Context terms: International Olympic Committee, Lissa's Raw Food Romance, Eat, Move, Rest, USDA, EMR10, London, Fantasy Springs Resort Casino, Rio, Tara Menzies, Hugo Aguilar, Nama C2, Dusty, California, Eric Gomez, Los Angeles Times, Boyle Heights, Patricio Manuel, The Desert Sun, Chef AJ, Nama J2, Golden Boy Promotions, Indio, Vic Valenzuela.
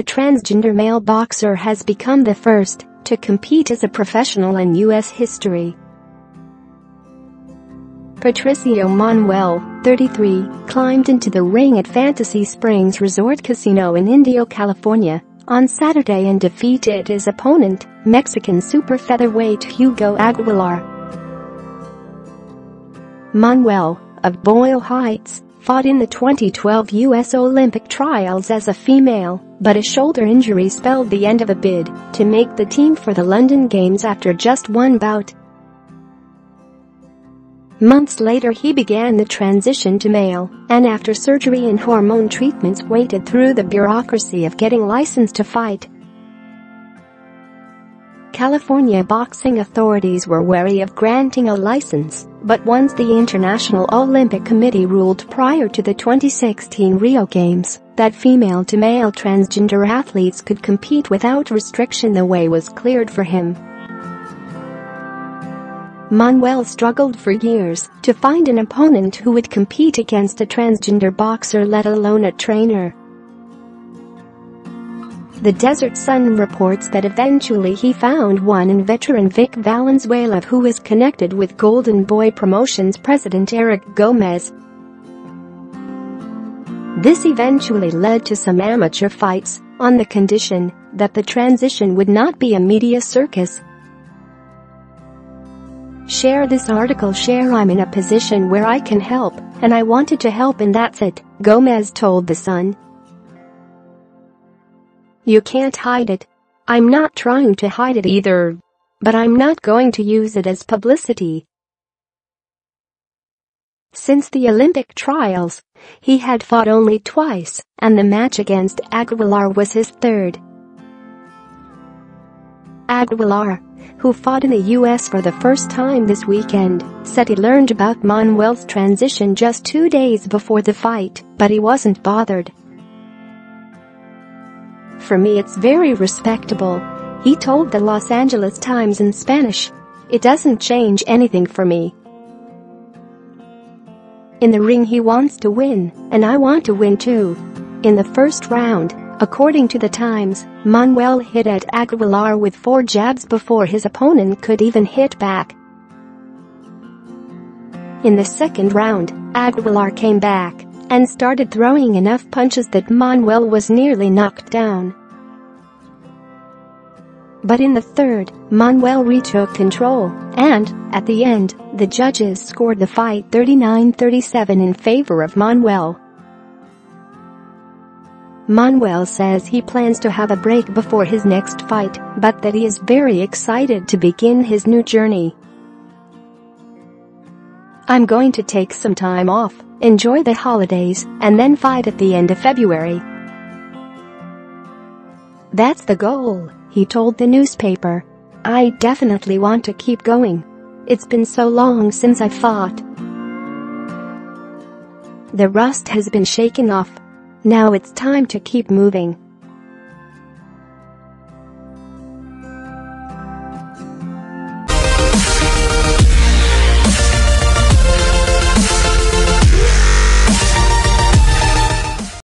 a transgender male boxer has become the first to compete as a professional in U.S. history. Patricio Manuel, 33, climbed into the ring at Fantasy Springs Resort Casino in Indio, California, on Saturday and defeated his opponent, Mexican super featherweight Hugo Aguilar. Manuel, of Boyle Heights, fought in the 2012 U.S. Olympic trials as a female, but a shoulder injury spelled the end of a bid to make the team for the London Games after just one bout. Months later he began the transition to male, and after surgery and hormone treatments waded through the bureaucracy of getting licensed to fight. California boxing authorities were wary of granting a license, but once the International Olympic Committee ruled prior to the 2016 Rio Games that female-to-male transgender athletes could compete without restriction, the way was cleared for him. Manuel struggled for years to find an opponent who would compete against a transgender boxer, let alone a trainer. The Desert Sun reports that eventually he found one in veteran Vic Valenzuela, who is connected with Golden Boy Promotions president Eric Gomez. This eventually led to some amateur fights, on the condition that the transition would not be a media circus. Share this article. Share. I'm in a position where I can help, and I wanted to help, and that's it, Gomez told The Sun. You can't hide it. I'm not trying to hide it either. But I'm not going to use it as publicity. Since the Olympic trials, he had fought only twice, and the match against Aguilar was his third. Aguilar, who fought in the U.S. for the first time this weekend, said he learned about Manuel's transition just 2 days before the fight, but he wasn't bothered. For me, it's very respectable, he told the Los Angeles Times in Spanish. It doesn't change anything for me. In the ring he wants to win, and I want to win too. In the first round, according to the Times, Manuel hit at Aguilar with 4 jabs before his opponent could even hit back. In the second round, Aguilar came back and started throwing enough punches that Manuel was nearly knocked down. But in the third, Manuel retook control, and, at the end, the judges scored the fight 39-37 in favor of Manuel. Manuel says he plans to have a break before his next fight, but that he is very excited to begin his new journey. I'm going to take some time off, enjoy the holidays, and then fight at the end of February. That's the goal, he told the newspaper. I definitely want to keep going. It's been so long since I fought. The rust has been shaken off. Now it's time to keep moving.